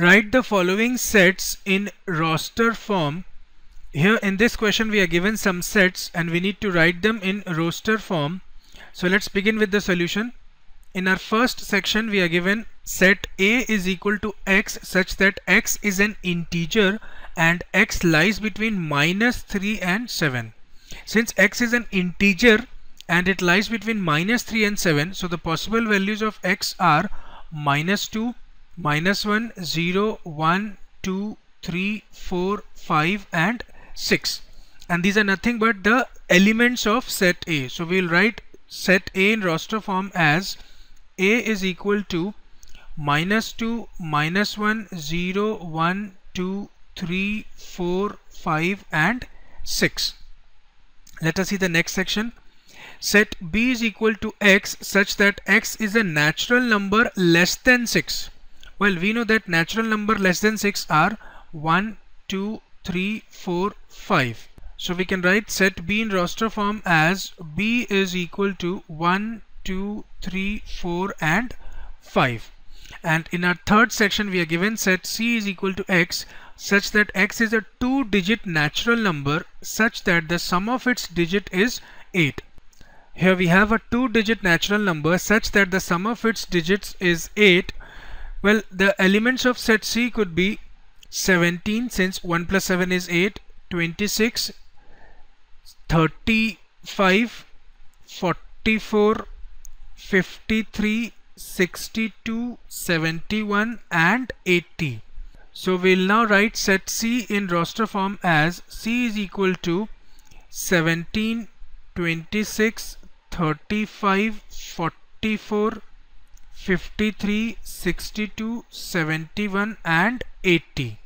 Write the following sets in roster form. Here in this question we are given some sets and we need to write them in roster form. So let's begin with the solution. In our first section we are given set A is equal to x such that x is an integer and x lies between -3 and 7. Since x is an integer and it lies between -3 and 7, so the possible values of x are -2, -1, 0, 1, 2, 3, 4, 5 and 6, and these are nothing but the elements of set A. So we will write set A in roster form as A is equal to -2, -1, 0, 1, 2, 3, 4, 5 and 6. Let us see the next section. Set B is equal to x such that x is a natural number less than 6. Well, we know that natural number less than 6 are 1, 2, 3, 4, 5. So we can write set B in roster form as B is equal to 1, 2, 3, 4 and 5. And in our third section we are given set C is equal to x such that x is a 2-digit natural number such that the sum of its digit is 8. Here we have a 2-digit natural number such that the sum of its digits is 8. Well, the elements of set C could be 17, since 1 plus 7 is 8, 26, 35, 44, 53, 62, 71 and 80. So we'll now write set C in roster form as C is equal to 17, 26, 35, 44, 53, 62, 71 and 80.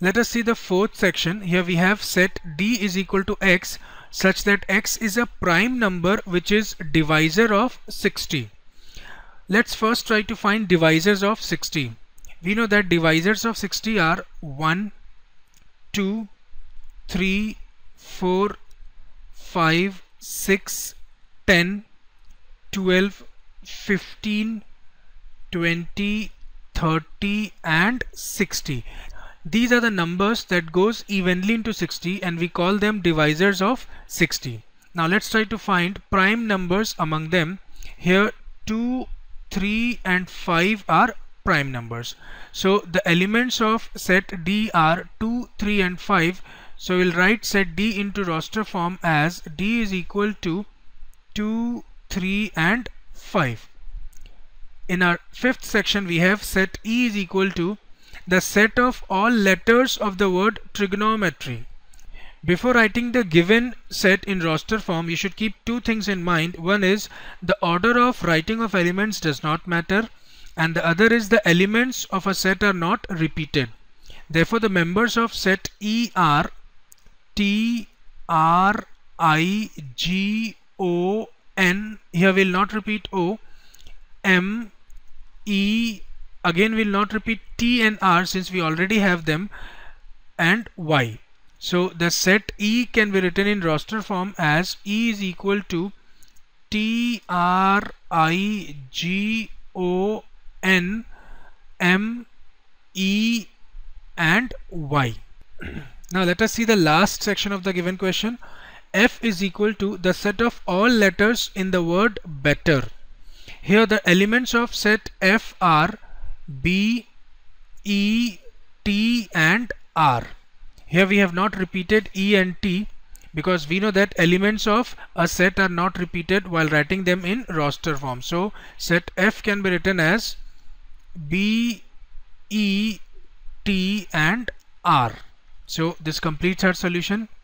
Let us see the fourth section. Here we have set D is equal to x such that x is a prime number which is divisor of 60. Let's first try to find divisors of 60. We know that divisors of 60 are 1, 2, 3, 4, 5, 6, 10, 12, 15, 20, 30 and 60. These are the numbers that goes evenly into 60 and we call them divisors of 60. Now let's try to find prime numbers among them. Here 2, 3 and 5 are prime numbers. So the elements of set D are 2, 3 and 5. So we'll write set D into roster form as D is equal to 2, 3 and 5. In our fifth section we have set E is equal to the set of all letters of the word trigonometry. Before writing the given set in roster form, you should keep two things in mind. One is the order of writing of elements does not matter, and the other is the elements of a set are not repeated. Therefore, the members of set E are T, R, I, G, O, N. Here we will not repeat O. M, E, again we will not repeat T and R since we already have them, and Y. So the set E can be written in roster form as E is equal to T, R, I, G, O, N, M, E and Y. Now let us see the last section of the given question. F is equal to the set of all letters in the word better. Here the elements of set F are B, E, T and R. Here we have not repeated E and T because we know that elements of a set are not repeated while writing them in roster form. So set F can be written as B, E, T and R. So this completes our solution.